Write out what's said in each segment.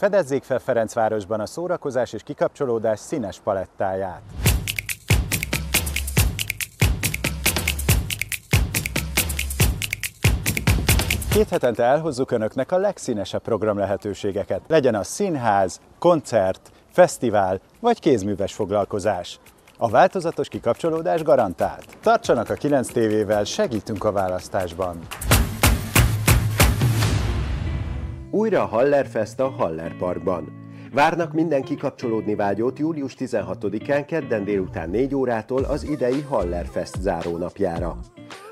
Fedezzék fel Ferencvárosban a szórakozás és kikapcsolódás színes palettáját! Két hetente elhozzuk Önöknek a legszínesebb program lehetőségeket. Legyen az színház, koncert, fesztivál vagy kézműves foglalkozás. A változatos kikapcsolódás garantált. Tartsanak a 9TV-vel, segítünk a választásban! Újra a Hallerfest a Hallerparkban. Várnak minden kikapcsolódni vágyót július 16-án kedden délután 4 órától az idei Hallerfest zárónapjára.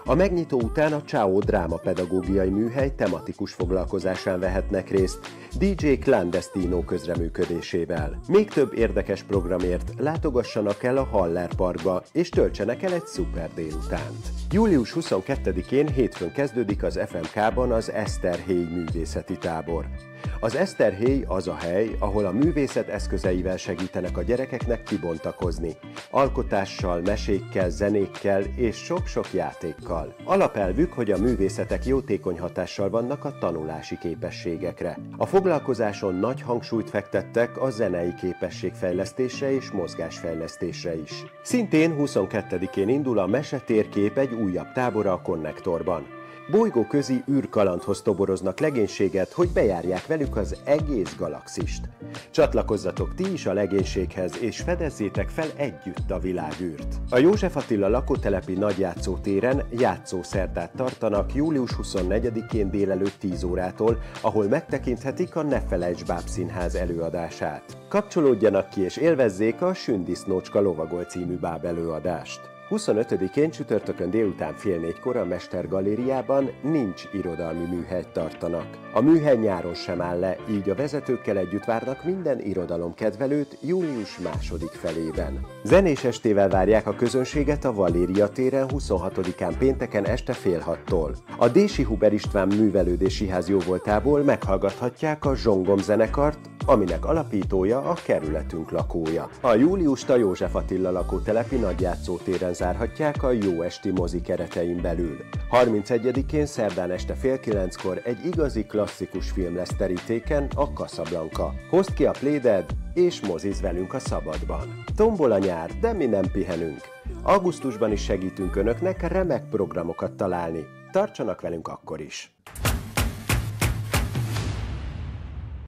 A megnyitó után a Csáó drámapedagógiai műhely tematikus foglalkozásán vehetnek részt, DJ Klandestino közreműködésével. Még több érdekes programért látogassanak el a Hallerparkba, és töltsenek el egy szuper délutánt. Július 22-én hétfőn kezdődik az FMK-ban az Eszterhéj művészeti tábor. Az Eszterhéj az a hely, ahol a művészet eszközeivel segítenek a gyerekeknek kibontakozni. Alkotással, mesékkel, zenékkel és sok-sok játékkal. Alapelvük, hogy a művészetek jótékony hatással vannak a tanulási képességekre. A foglalkozáson nagy hangsúlyt fektettek a zenei képességfejlesztésre és mozgásfejlesztésre is. Szintén 22-én indul a mesetérkép egy újabb tábora a Konnektorban. Bolygóközi űrkalandhoz toboroznak legénységet, hogy bejárják velük az egész galaxist. Csatlakozzatok ti is a legénységhez, és fedezzétek fel együtt a világűrt. A József Attila lakótelepi nagyjátszó téren játszószerdát tartanak július 24-én délelőtt 10 órától, ahol megtekinthetik a Ne felejts báb színház előadását. Kapcsolódjanak ki és élvezzék a Sündisznócska Lovagol című báb előadást. 25-én csütörtökön délután fél négykor a Mestergalériában nincs irodalmi műhelyt tartanak. A műhely nyáron sem áll le, így a vezetőkkel együtt várnak minden irodalomkedvelőt július második felében. Zenés estével várják a közönséget a Valéria téren 26-án pénteken este fél hattól. A Dési Huber István művelődési ház jóvoltából meghallgathatják a Zsongom zenekart, aminek alapítója a kerületünk lakója. A júliust a József Attila lakótelepi nagyjátszó téren zárhatják a jó esti mozi keretein belül. 31-én szerdán este fél kilenckor egy igazi klasszikus film lesz terítéken, a Kasablanca. Hozd ki a pléded és mozizz velünk a szabadban. Tombol a nyár, de mi nem pihenünk. Augusztusban is segítünk Önöknek remek programokat találni. Tartsanak velünk akkor is!